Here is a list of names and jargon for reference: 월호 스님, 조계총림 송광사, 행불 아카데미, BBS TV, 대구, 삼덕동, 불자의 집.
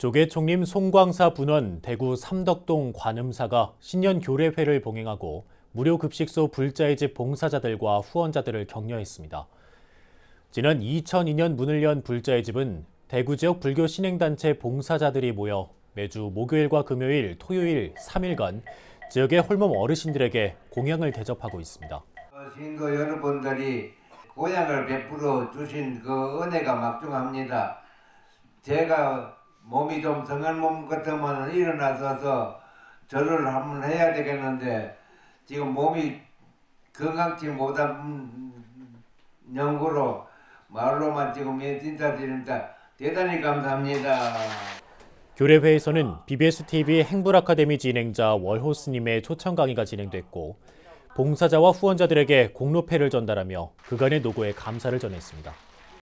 조계총림 송광사 분원 대구 삼덕동 관음사가 신년교례회를 봉행하고 무료급식소 불자의 집 봉사자들과 후원자들을 격려했습니다. 지난 2002년 문을 연 불자의 집은 대구 지역 불교 신행단체 봉사자들이 모여 매주 목요일과 금요일, 토요일 3일간 지역의 홀몸 어르신들에게 공양을 대접하고 있습니다. 신거 여러분들이 공양을 베풀어 주신 그 은혜가 막중합니다. 제가 몸이 좀 성한 몸 같으면 일어나서서 절을 한번 해야 되겠는데 지금 몸이 건강치 못한 연고로 말로만 지금 인사드립니다. 대단히 감사합니다. 교례회에서는 BBS TV 행불 아카데미 진행자 월호 스님의 초청 강의가 진행됐고 봉사자와 후원자들에게 공로패를 전달하며 그간의 노고에 감사를 전했습니다.